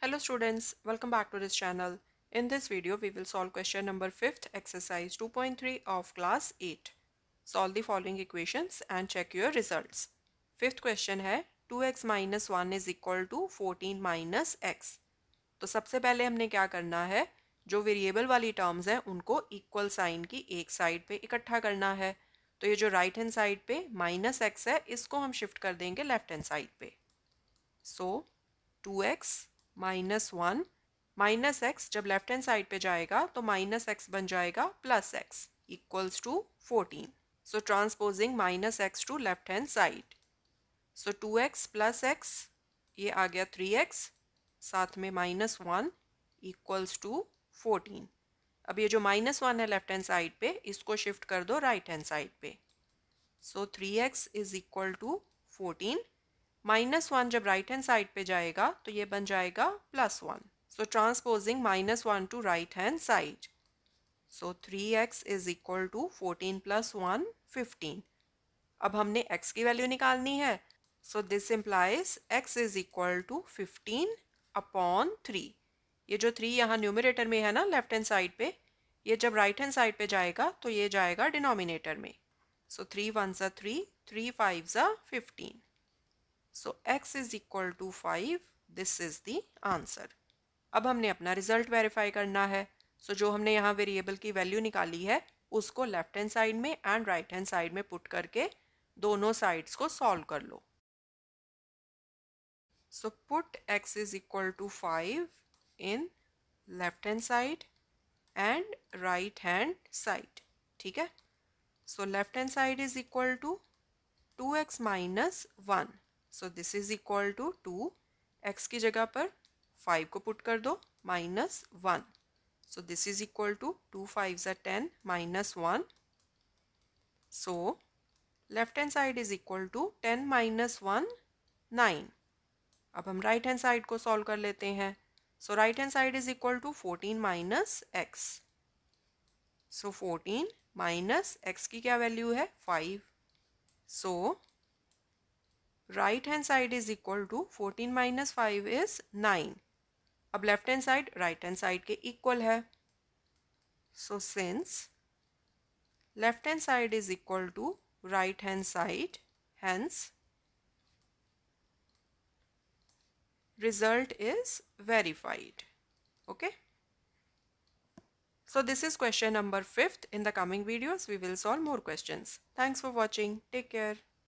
Hello students, welcome back to this channel. In this video we will solve question number 5th exercise 2.3 of class 8. Solve the following equations and check your results. Fifth question है 2x minus 1 is equal to 14 minus x. तो सबसे पहले हमने क्या करना है, जो variable वाली टर्म्स हैं उनको इक्वल साइन की एक साइड पे इकट्ठा करना है. तो ये जो राइट हैंड साइड पे माइनस एक्स है इसको हम शिफ्ट कर देंगे लेफ्ट हैंड साइड पे. So 2x minus one minus x जब लेफ्ट हैंड साइड पे जाएगा तो माइनस एक्स बन जाएगा plus x equals to 14. So transposing minus x to left hand side. So 2x plus x ये आ गया 3x साथ में माइनस वन इक्वल्स टू 14. अब ये जो माइनस वन है लेफ्ट हैंड साइड पे इसको शिफ्ट कर दो राइट हैंड साइड पे. So 3x is equal to 14. Minus one जब राइट हैंड साइड पे जाएगा तो ये बन जाएगा plus one. So transposing minus one to right hand side. So 3x is equal to 14 plus one 15. अब हमने x की वैल्यू निकालनी है. So this implies x is equal to 15 upon 3. ये जो 3 यहाँ न्यूमरेटर में है ना लेफ्ट हैंड साइड पे, ये जब राइट हैंड साइड पे जाएगा तो ये जाएगा डिनोमिनेटर में. So 3 1s are 3, 3 5s are 15. So x is equal to 5. This is the answer. अब हमने अपना रिजल्ट वेरीफाई करना है. सो जो हमने यहाँ वेरिएबल की वैल्यू निकाली है उसको लेफ्ट हैंड साइड में एंड राइट हैंड साइड में पुट करके दोनों साइड्स को सॉल्व कर लो. So put x is equal to 5 in left hand side and right hand side. ठीक है. So left hand side is equal to 2x minus 1. So this is equal to 2x की जगह पर 5 को put कर दो minus 1. So this is equal to 2 5s are 10 minus 1. So left hand side is equal to 10 minus 1 9. अब हम right hand side को solve कर लेते हैं. So right hand side is equal to 14 minus x. सो 14 minus x की क्या value है 5. So right hand side is equal to 14 minus 5 is 9. अब left hand side right hand side के इक्वल है. So since left hand side is equal to right hand side, hence result is verified. Okay. So this is question number 5th. In the coming videos we will solve more questions. Thanks for watching. Take care.